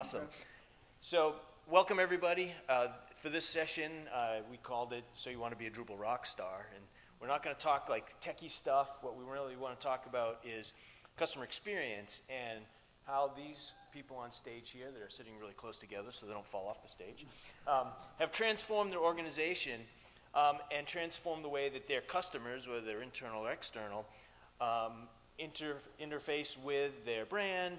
Awesome. So, welcome everybody. For this session, we called it "So You Want to Be a Drupal Rock Star," and we're not going to talk like techie stuff. What we really want to talk about is customer experience and how these people on stage here, that are sitting really close together so they don't fall off the stage, have transformed their organization and transformed the way that their customers, whether they're internal or external, interface with their brand,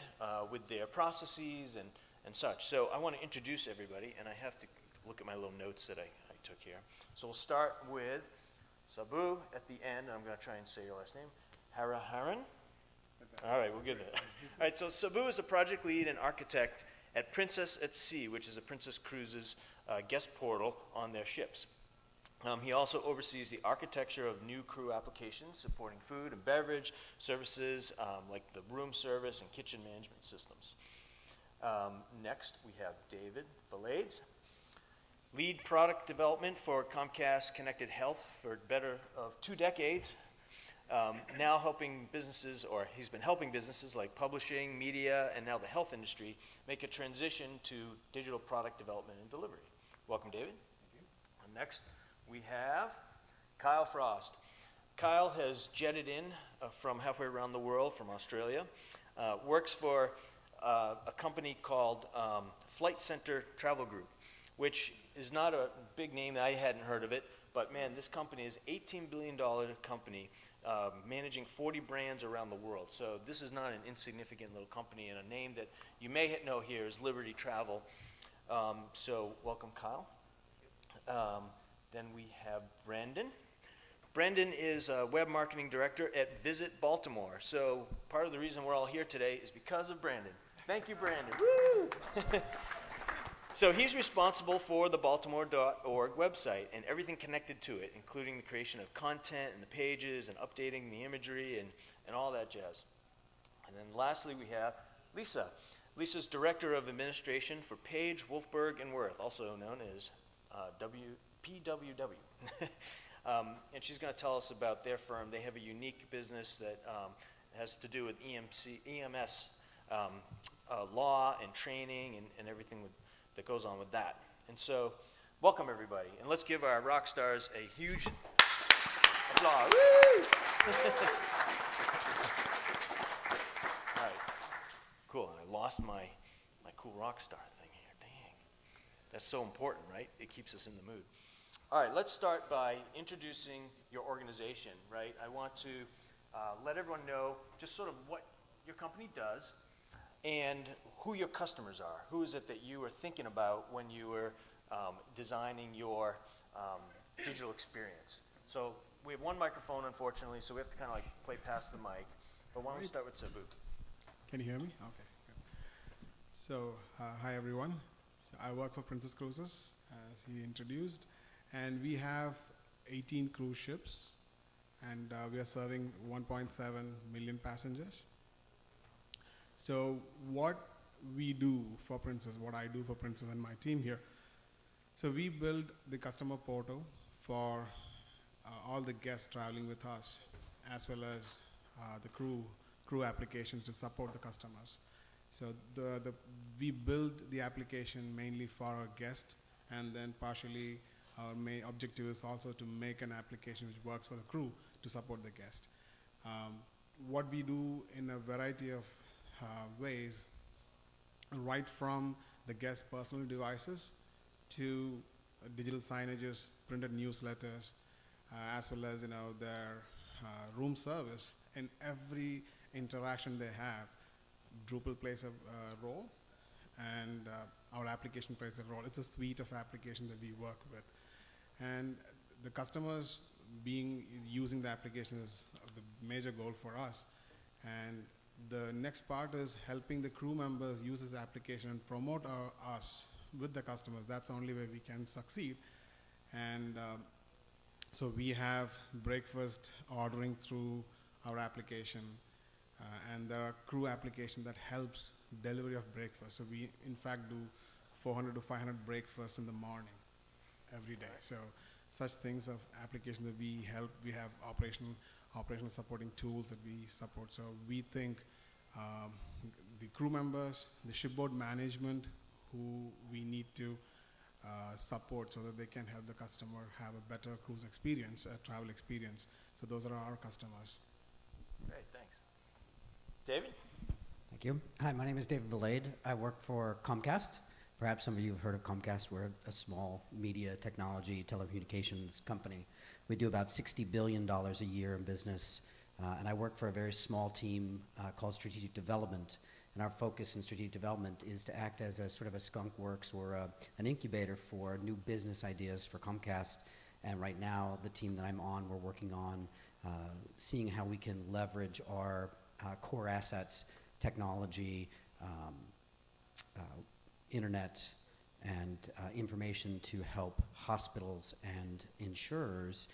with their processes, and such. So I want to introduce everybody, and I have to look at my little notes that I took here. So we'll start with Sabu at the end. I'm going to try and say your last name. Hariharan. Okay. All right, we'll get there. All right, so Sabu is a project lead and architect at Princess at Sea, which is a Princess Cruises guest portal on their ships. He also oversees the architecture of new crew applications supporting food and beverage services, like the room service and kitchen management systems. Next, we have David Velarde, lead product development for Comcast Connected Health for better of 2 decades. Now helping businesses, or he's been helping businesses like publishing, media, and now the health industry make a transition to digital product development and delivery. Welcome, David. Thank you. And next, we have Kyle Frost. Kyle has jetted in from halfway around the world, from Australia, works for a company called Flight Centre Travel Group, which is not a big name. I hadn't heard of it, but man, this company is an $18 billion company managing 40 brands around the world. So this is not an insignificant little company, and a name that you may know here is Liberty Travel. So welcome, Kyle. Then we have Brandon. Brandon is a web marketing director at Visit Baltimore. So part of the reason we're all here today is because of Brandon. Thank you, Brandon. Woo! So he's responsible for the Baltimore.org website and everything connected to it, including the creation of content and the pages and updating the imagery and all that jazz. And then lastly, we have Lisa. Lisa's director of administration for Page Wolfberg and Wirth, also known as PWW. And she's going to tell us about their firm. They have a unique business that has to do with EMS law and training and everything that goes on with that. And so, welcome everybody. And let's give our rock stars a huge applause. Woo! All right. Cool. And I lost my cool rock star thing here. Dang. That's so important, right? It keeps us in the mood. All right, let's start by introducing your organization, right? I want to let everyone know just sort of what your company does and who your customers are. Who is it that you were thinking about when you were designing your digital experience? So we have one microphone, unfortunately, so we have to kind of like play past the mic. But why don't we start with Sabu? Can you hear me? Okay. Good. So hi, everyone. So I work for Princess Cruises, as he introduced. And we have 18 cruise ships, and we are serving 1.7 million passengers. So what we do for Princess, what I do for Princess and my team here, so we build the customer portal for all the guests traveling with us, as well as the crew applications to support the customers. So we build the application mainly for our guests, and then partially our main objective is also to make an application which works for the crew to support the guest. What we do in a variety of ways, right from the guest's personal devices to digital signages, printed newsletters, as well as their room service. In every interaction they have, Drupal plays a role, and our application plays a role. It's a suite of applications that we work with. And the customers using the application is the major goal for us. And the next part is helping the crew members use this application and promote us with the customers. That's the only way we can succeed. And so we have breakfast ordering through our application. And there are crew application that helps delivery of breakfast. So we, in fact, do 400 to 500 breakfasts in the morning every day. So such things of application that we help, we have operational supporting tools that we support. So we think the crew members, the shipboard management who we need to support so that they can help the customer have a better cruise experience, a travel experience. So those are our customers. Great, thanks. David? Thank you. Hi, my name is David Velarde. I work for Comcast. Perhaps some of you have heard of Comcast. We're a small media technology telecommunications company. We do about $60 billion a year in business, and I work for a very small team called Strategic Development. And our focus in strategic development is to act as a sort of a skunk works or an incubator for new business ideas for Comcast. And right now, the team that I'm on, we're working on seeing how we can leverage our core assets, technology, internet, and information to help hospitals and insurers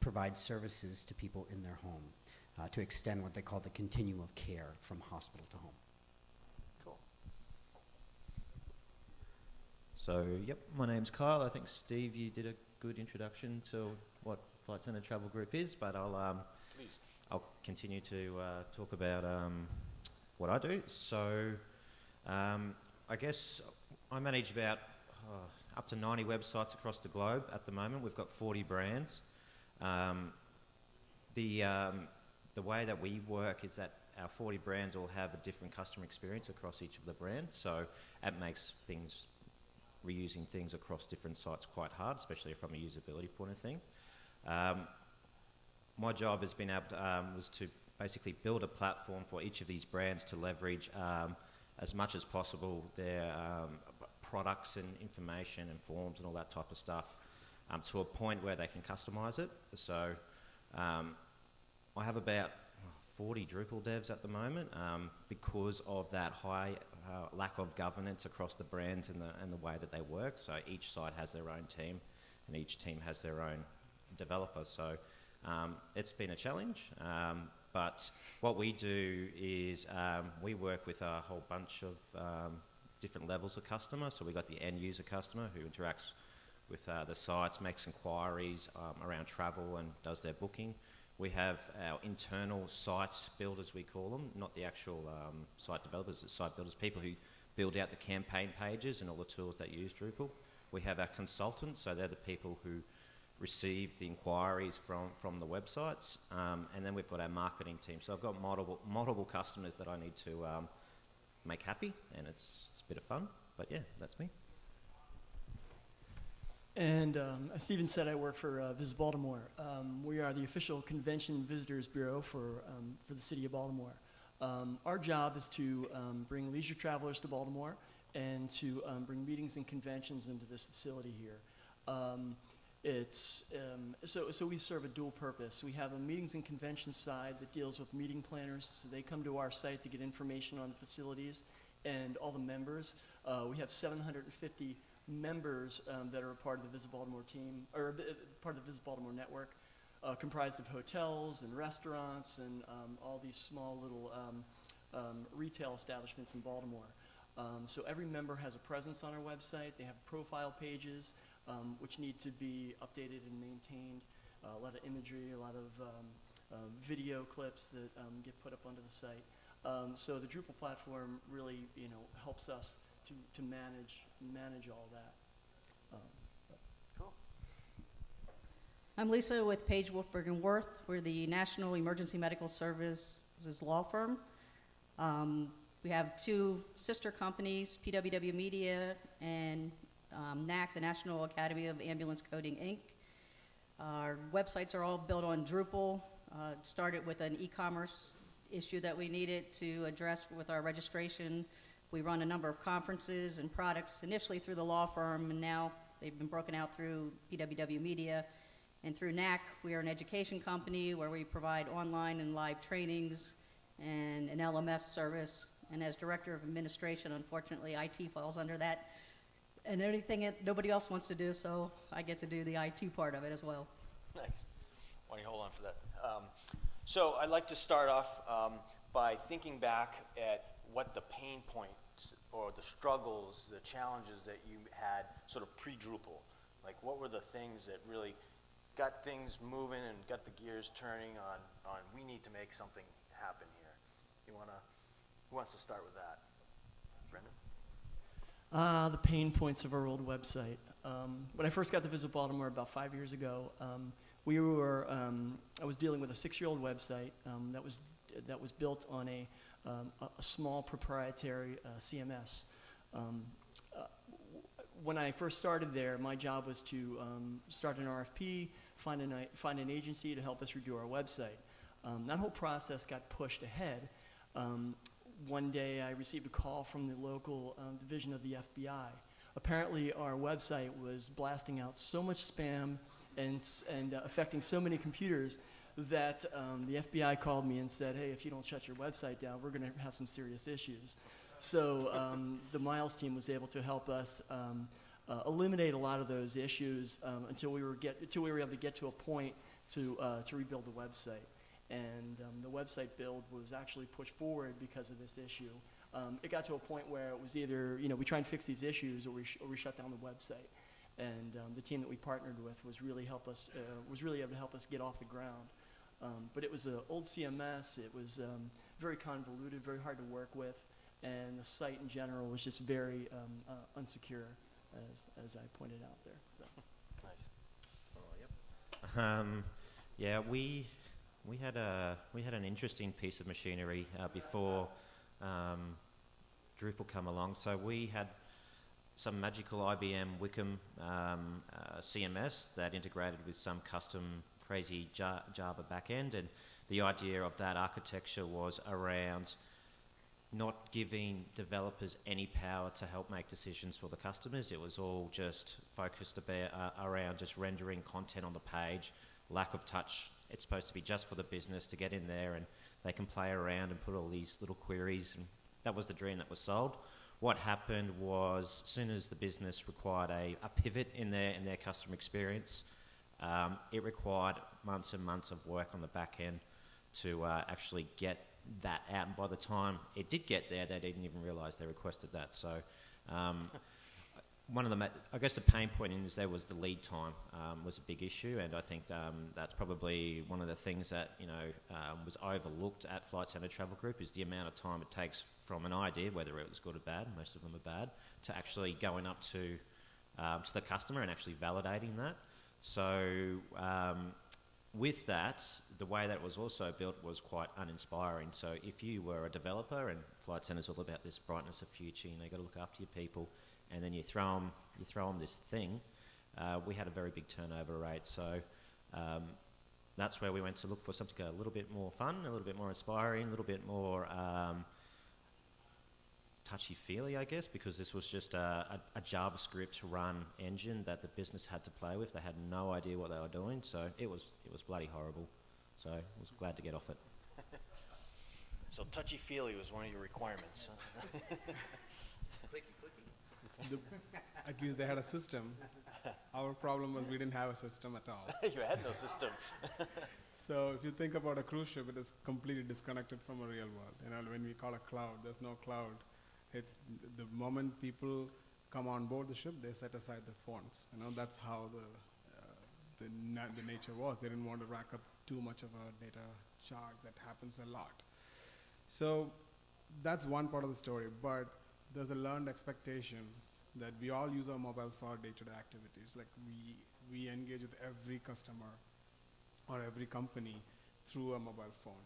provide services to people in their home to extend what they call the continuum of care from hospital to home. Cool. So, yep, my name's Kyle. I think, Steve, you did a good introduction to what Flight Centre Travel Group is, but I'll continue to talk about what I do. So, I guess I manage about up to 90 websites across the globe at the moment. We've got 40 brands. The way that we work is that our 40 brands all have a different customer experience across each of the brands, so that makes things, reusing things across different sites quite hard, especially from a usability point of thing. My job has been able to, was to basically build a platform for each of these brands to leverage as much as possible their products and information and forms and all that type of stuff to a point where they can customize it. So I have about 40 Drupal devs at the moment because of that high lack of governance across the brands and the way that they work. So each site has their own team and each team has their own developer. So it's been a challenge. But what we do is we work with a whole bunch of different levels of customer. So we've got the end user customer who interacts with the sites, makes inquiries around travel and does their booking. We have our internal site builders, we call them, not the actual site developers, the site builders, people who build out the campaign pages and all the tools that use Drupal. We have our consultants, so they're the people who receive the inquiries from the websites, and then we've got our marketing team. So I've got multiple customers that I need to make happy, and it's a bit of fun, but yeah, that's me. And as Stephen said, I work for Visit Baltimore. We are the official Convention Visitors Bureau for the City of Baltimore. Our job is to bring leisure travelers to Baltimore and to bring meetings and conventions into this facility here. So we serve a dual purpose. We have a meetings and conventions side that deals with meeting planners, so they come to our site to get information on the facilities and all the members. We have 750 members that are a part of the Visit Baltimore team, or part of the Visit Baltimore network, comprised of hotels and restaurants and all these small little retail establishments in Baltimore. So every member has a presence on our website. They have profile pages which need to be updated and maintained. A lot of imagery, a lot of video clips that get put up onto the site. So the Drupal platform really, you know, helps us to manage all that. Cool. I'm Lisa with Page Wolfberg and Wirth. We're the National Emergency Medical Services law firm. We have two sister companies, PWW Media and NAC, the National Academy of Ambulance Coding, Inc. Our websites are all built on Drupal. It started with an e-commerce issue that we needed to address with our registration. We run a number of conferences and products initially through the law firm, and now they've been broken out through PWW Media. And through NAC, we are an education company where we provide online and live trainings and an LMS service. And as Director of Administration, unfortunately, IT falls under that. And anything that nobody else wants to do, so I get to do the IT part of it as well. Nice. Why don't you hold on for that? So I'd like to start off by thinking back at what the pain points or the struggles, the challenges that you had sort of pre-Drupal. Like what were the things that really got things moving and got the gears turning on we need to make something happen here? You wanna Who wants to start with that? Brandon? The pain points of our old website. When I first got to Visit Baltimore about 5 years ago, I was dealing with a 6-year-old website that was built on a small proprietary CMS. When I first started there, my job was to start an RFP, find an agency to help us redo our website. That whole process got pushed ahead. One day I received a call from the local division of the FBI. Apparently our website was blasting out so much spam and affecting so many computers that the FBI called me and said, hey, if you don't shut your website down, we're going to have some serious issues. So the Miles team was able to help us eliminate a lot of those issues until we were able to get to a point to rebuild the website. And the website build was actually pushed forward because of this issue. It got to a point where it was either, we try and fix these issues, or we shut down the website. And the team that we partnered with was really able to help us get off the ground. But it was an old CMS. It was very convoluted, very hard to work with. And the site in general was just very unsecure, as I pointed out there. So. Nice. Oh, yep. Yeah, we had an interesting piece of machinery before Drupal came along. So we had some magical IBM Wickham CMS that integrated with some custom crazy Java backend, and the idea of that architecture was around not giving developers any power to help make decisions for the customers. It was all just focused about, around just rendering content on the page, lack of touch. It's supposed to be just for the business to get in there and they can play around and put all these little queries, and that was the dream that was sold. What happened was, as soon as the business required a pivot in their customer experience, it required months and months of work on the back end to actually get that out, and by the time it did get there, they didn't even realize they requested that. So one of the, I guess the pain point is there was the lead time was a big issue, and I think that's probably one of the things that was overlooked at Flight Centre Travel Group, is the amount of time it takes from an idea, whether it was good or bad, most of them are bad, to actually going up to the customer and actually validating that. So with that, the way that it was also built was quite uninspiring. So if you were a developer, and Flight Centre's all about this brightness of future, you've got to look after your people, and then you throw them this thing. We had a very big turnover rate, so that's where we went to look for something a little bit more fun, a little bit more inspiring, a little bit more touchy-feely, I guess, because this was just a JavaScript-run engine that the business had to play with. They had no idea what they were doing, so it was bloody horrible. So I was glad to get off it. So touchy-feely was one of your requirements. I guess they had a system. Our problem was we didn't have a system at all. You had no system. So if you think about a cruise ship, it is completely disconnected from a real world. When we call a cloud, there's no cloud. It's the moment people come on board the ship, they set aside their phones. That's how the nature was. They didn't want to rack up too much of a data charge. That happens a lot. So that's one part of the story, but there's a learned expectation that we all use our mobiles for our day-to-day activities. Like we engage with every customer or every company through a mobile phone.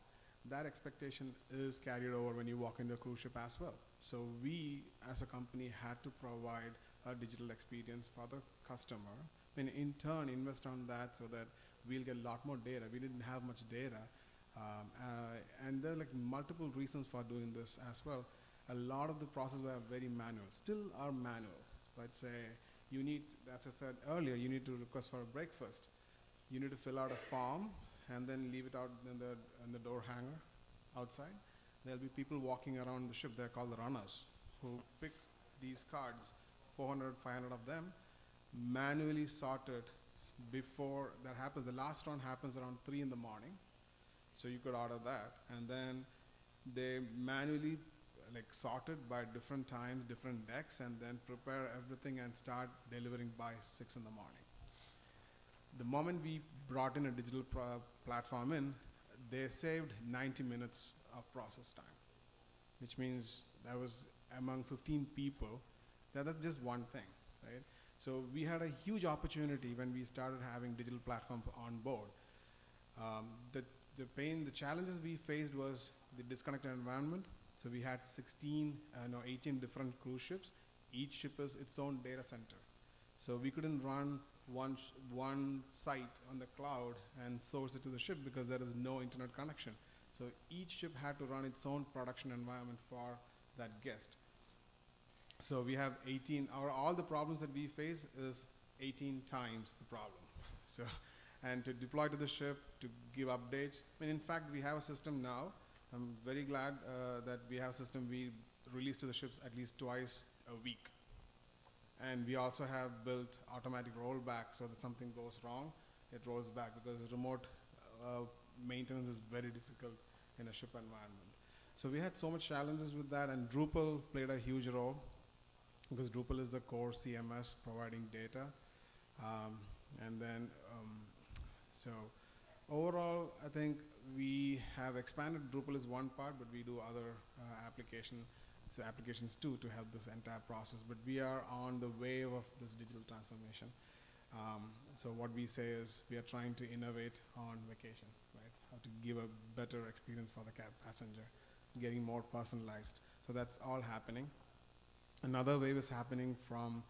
That expectation is carried over when you walk into a cruise ship as well. So we, as a company, had to provide a digital experience for the customer, and in turn invest on that so that we'll get a lot more data. We didn't have much data. And there are multiple reasons for doing this as well. A lot of the processes were very manual, still are manual. Let's say you need, as I said earlier, you need to request for a breakfast. You need to fill out a form and then leave it out in the door hanger outside. There'll be people walking around the ship, they're called the runners, who pick these cards, 400, 500 of them, manually sorted before that happens. The last round happens around 3 in the morning. So you could order that. And then they manually sorted by different times, different decks, and then prepare everything and start delivering by 6 in the morning. The moment we brought in a digital platform, they saved 90 minutes of process time. which means I was among 15 people. That's just one thing, right? So we had a huge opportunity when we started having digital platform on board. The challenges we faced was the disconnected environment. So we had 18 different cruise ships. Each ship is its own data center. So we couldn't run one site on the cloud and source it to the ship because there is no internet connection. So each ship had to run its own production environment for that guest. So we have 18, all the problems that we face is 18 times the problem. So, and to deploy to the ship, to give updates. I mean, in fact, we have a system now. I'm very glad that we have a system we release to the ships at least twice a week. And we also have built automatic rollback so that something goes wrong, it rolls back because remote maintenance is very difficult in a ship environment. So we had so much challenges with that, and Drupal played a huge role because Drupal is the core CMS providing data. So overall, I think we have expanded. Drupal is one part, but we do other applications too to help this entire process. But we are on the wave of this digital transformation. So what we say is we are trying to innovate on vacation, right? How to give a better experience for the passenger, getting more personalized. So that's all happening. Another wave is happening from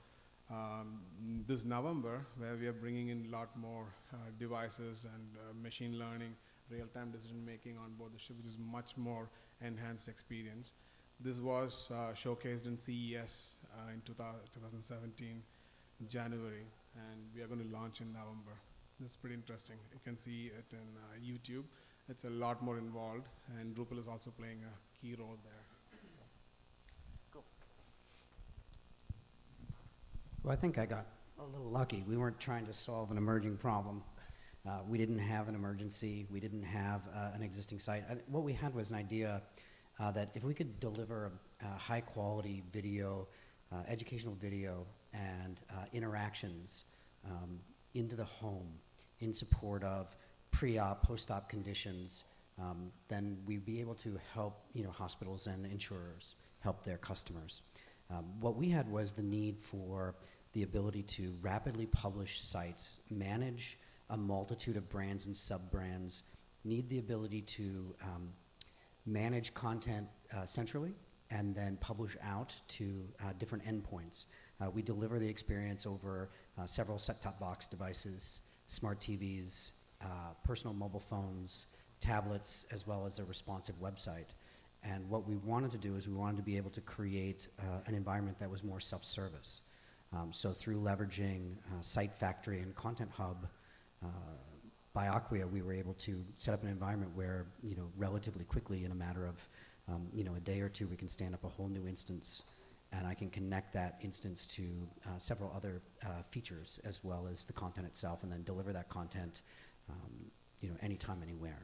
this November, where we are bringing in a lot more devices and machine learning, real-time decision-making on board the ship, which is much more enhanced experience. This was showcased in CES in 2017, January, and we are going to launch in November. It's pretty interesting. You can see it in YouTube. It's a lot more involved, and Drupal is also playing a key role there. So. Cool. Well, I think I got a little lucky. We weren't trying to solve an emerging problem. We didn't have an emergency. We didn't have an existing site. What we had was an idea that if we could deliver high quality video, educational video and interactions into the home in support of pre-op, post-op conditions, then we'd be able to help hospitals and insurers help their customers. What we had was the need for the ability to rapidly publish sites, manage a multitude of brands and sub-brands, need the ability to manage content centrally and then publish out to different endpoints. We deliver the experience over several set-top box devices, smart TVs, personal mobile phones, tablets, as well as a responsive website. And what we wanted to do is we wanted to be able to create an environment that was more self-service. So through leveraging Site Factory and Content Hub, by Acquia, we were able to set up an environment where, relatively quickly, in a matter of, a day or two, we can stand up a whole new instance, and I can connect that instance to several other features as well as the content itself, and then deliver that content, anytime, anywhere.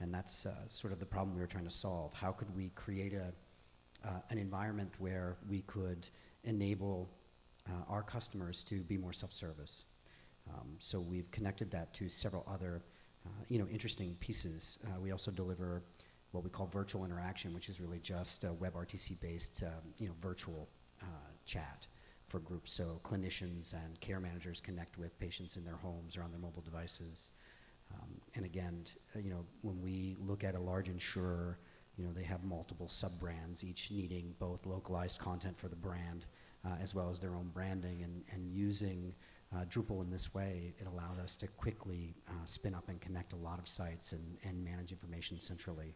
And that's sort of the problem we were trying to solve. How could we create an environment where we could enable our customers to be more self-service? So we've connected that to several other, interesting pieces. We also deliver what we call virtual interaction, which is really just WebRTC-based, virtual chat for groups. So clinicians and care managers connect with patients in their homes or on their mobile devices. And again, when we look at a large insurer, they have multiple sub-brands, each needing both localized content for the brand as well as their own branding, and using Drupal in this way, it allowed us to quickly spin up and connect a lot of sites and manage information centrally.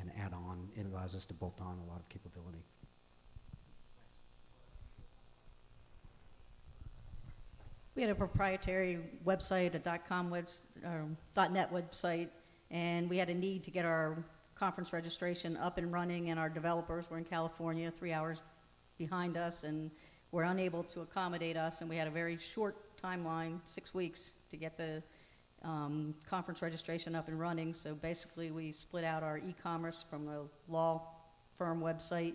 And add on, it allows us to bolt on a lot of capability. We had a proprietary website, a .com .net website, and we had a need to get our conference registration up and running, and our developers were in California, 3 hours behind us, and were unable to accommodate us, and we had a very short timeline, 6 weeks, to get the conference registration up and running. So basically we split out our e-commerce from the law firm website,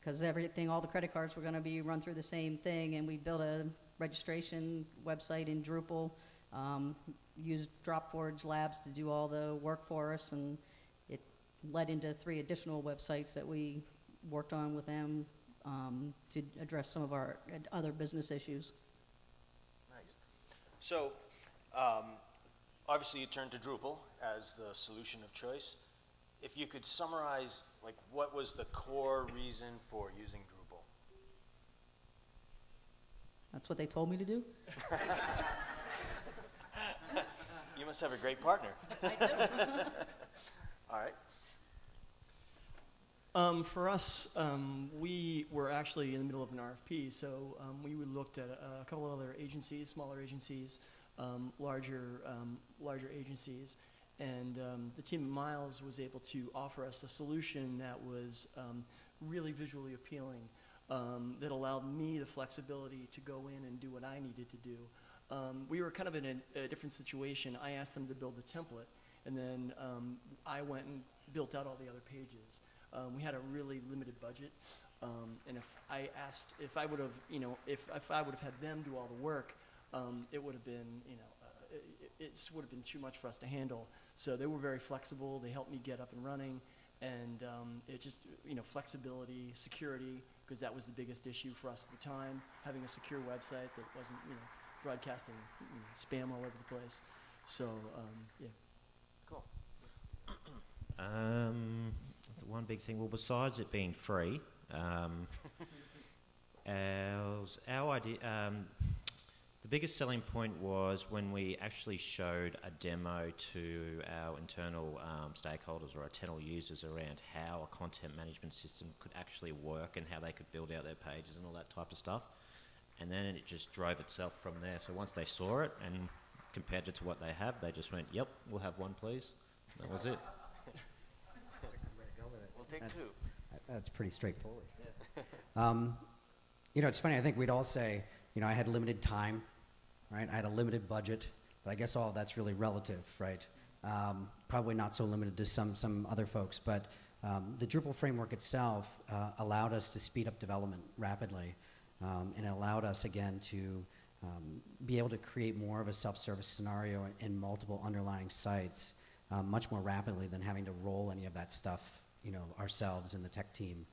because all the credit cards were going to be run through the same thing, and we built a registration website in Drupal, used DropForge Labs to do all the work for us, and it led into 3 additional websites that we worked on with them to address some of our other business issues. Nice. So obviously you turned to Drupal as the solution of choice. If you could summarize, like, what was the core reason for using Drupal? That's what they told me to do. You must have a great partner. I do. All right. For us, we were actually in the middle of an RFP, so we looked at a couple of other agencies, smaller agencies, larger agencies, and the team at Miles was able to offer us a solution that was really visually appealing, that allowed me the flexibility to go in and do what I needed to do. We were kind of in a different situation. I asked them to build the template, and then I went and built out all the other pages. We had a really limited budget, and if I asked, if I would have, you know, if I would have had them do all the work, it would have been, you know, it would have been too much for us to handle. So they were very flexible. They helped me get up and running, and it just, you know, flexibility, security, because that was the biggest issue for us at the time, having a secure website that wasn't, you know, broadcasting, you know, spam all over the place. So, yeah. Cool. One big thing, well, besides it being free, our idea, the biggest selling point was when we actually showed a demo to our internal stakeholders or internal users around how a content management system could actually work and how they could build out their pages and all that type of stuff. And then it just drove itself from there. So once they saw it and compared it to what they have, they just went, yep, we'll have one, please. That was it. That's pretty straightforward. Yeah. You know, it's funny, I think we'd all say, you know, I had limited time, right? I had a limited budget, but I guess all that's really relative, right? Probably not so limited to some other folks, but the Drupal framework itself allowed us to speed up development rapidly, and it allowed us, again, to be able to create more of a self-service scenario in multiple underlying sites much more rapidly than having to roll any of that stuff, you know, ourselves and the tech team.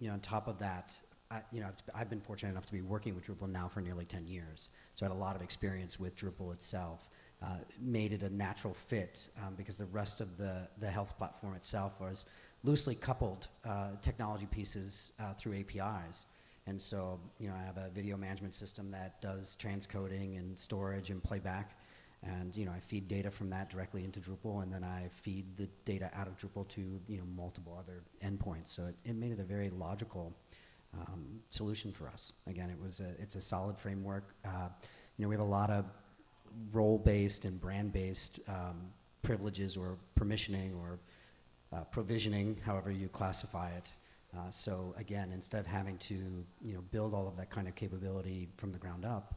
You know, on top of that, you know, I've been fortunate enough to be working with Drupal now for nearly 10 years, so I had a lot of experience with Drupal itself. Made it a natural fit because the rest of the health platform itself was loosely coupled technology pieces through APIs. And so, you know, I have a video management system that does transcoding and storage and playback. And, you know, I feed data from that directly into Drupal, and then I feed the data out of Drupal to, you know, multiple other endpoints. So it made it a very logical solution for us. Again, it's a solid framework. You know, we have a lot of role-based and brand-based privileges or permissioning or provisioning, however you classify it. So again, instead of having to, you know, build all of that kind of capability from the ground up,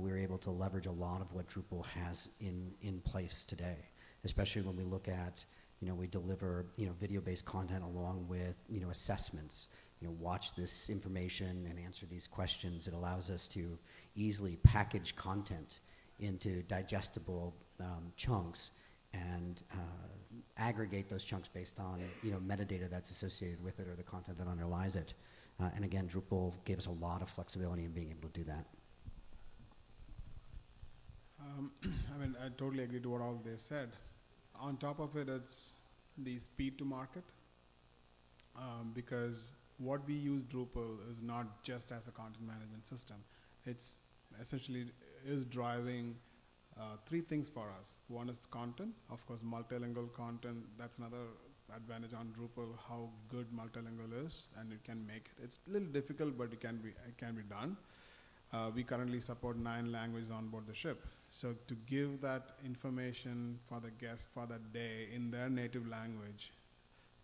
we were able to leverage a lot of what Drupal has in place today, especially when we look at, you know, we deliver, you know, video-based content along with, you know, assessments. You know, watch this information and answer these questions. It allows us to easily package content into digestible chunks and aggregate those chunks based on, you know, metadata that's associated with it or the content that underlies it. And again, Drupal gave us a lot of flexibility in being able to do that. I mean, I totally agree to what all they said. On top of it, it's the speed to market, because what we use Drupal is not just as a content management system. It's essentially is driving 3 things for us. One is content, of course, multilingual content. That's another advantage on Drupal, how good multilingual is, and you can make it. It's a little difficult, but it can be done. We currently support 9 languages on board the ship. So to give that information for the guest for that day in their native language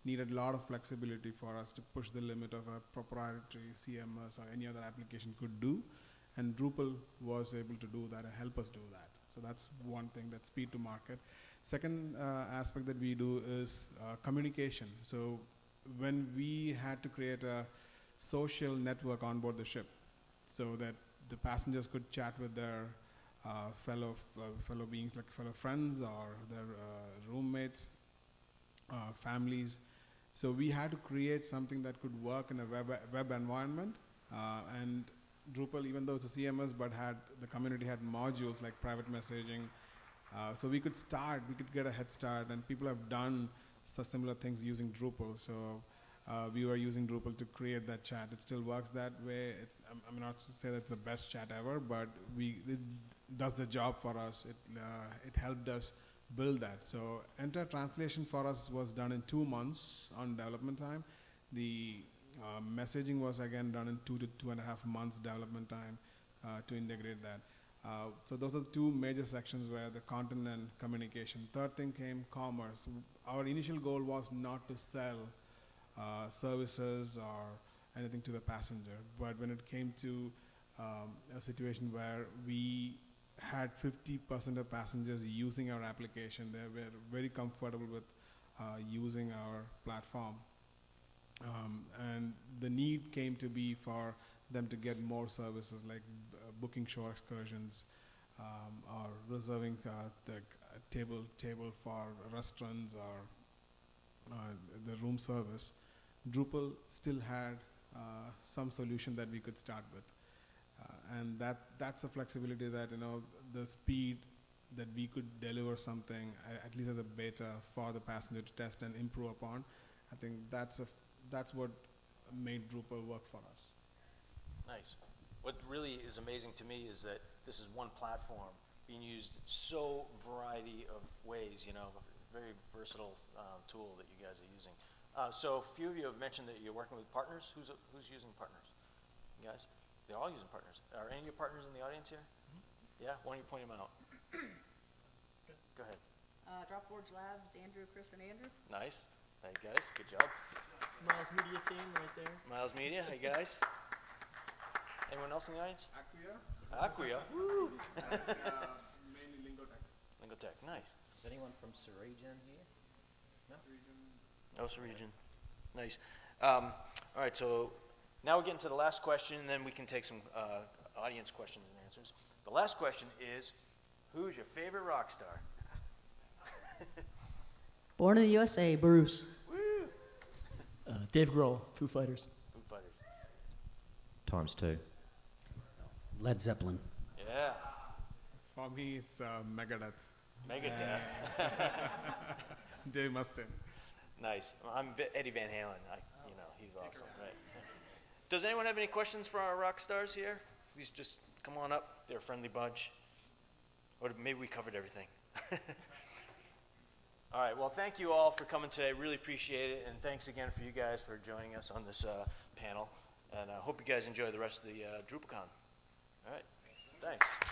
needed a lot of flexibility for us to push the limit of a proprietary CMS or any other application could do. And Drupal was able to do that and help us do that. So that's one thing, that's speed to market. Second aspect that we do is communication. So when we had to create a social network on board the ship so that the passengers could chat with their fellow beings, like fellow friends or their roommates, families. So we had to create something that could work in a web environment. And Drupal, even though it's a CMS, but the community had modules like private messaging. So we could start, we could get a head start, and people have done similar things using Drupal. So we were using Drupal to create that chat. It still works that way. It's, I'm not to say that's the best chat ever, but it does the job for us. It helped us build that. So entire translation for us was done in 2 months on development time. The messaging was again done in 2 to 2.5 months development time to integrate that. So those are the two major sections where the content and communication. Third thing came commerce. Our initial goal was not to sell services or anything to the passenger, but when it came to a situation where we had 50% of passengers using our application, they were very comfortable with using our platform. And the need came to be for them to get more services like booking shore excursions or reserving the table for restaurants or the room service. Drupal still had some solution that we could start with. And that's the flexibility that, you know, the speed that we could deliver something, at least as a beta, for the passenger to test and improve upon. I think that's what made Drupal work for us. Nice. What really is amazing to me is that this is one platform being used so variety of ways, you know, very versatile tool that you guys are using. So a few of you have mentioned that you're working with partners. Who's using partners? You guys? They're all using partners. Are any of your partners in the audience here? Mm-hmm. Yeah? Why don't you point them out? Go ahead. DropForge Labs, Andrew, Chris, and Andrew. Nice. Hey, guys. Good job. Miles Media team right there. Miles Media. Hey, guys. Anyone else in the audience? Acquia. Acquia. Woo. And, mainly Lingotech. Lingotech. Nice. Is anyone from Surregen here? No? No Surregen. Nice. All right, so now we're getting to the last question, and then we can take some audience questions and answers. The last question is, who's your favorite rock star? Born in the USA, Bruce. Woo. Dave Grohl, Foo Fighters. Foo Fighters. ×2. Led Zeppelin. Yeah. For me, it's Megadeth. Megadeth. Dave Mustaine. Nice. I'm Eddie Van Halen. You know, he's awesome, right? Does anyone have any questions for our rock stars here? Please just come on up. They're a friendly bunch. Or maybe we covered everything. All right. Well, thank you all for coming today. Really appreciate it. And thanks again for you guys for joining us on this panel. And I hope you guys enjoy the rest of the DrupalCon. All right. Thanks.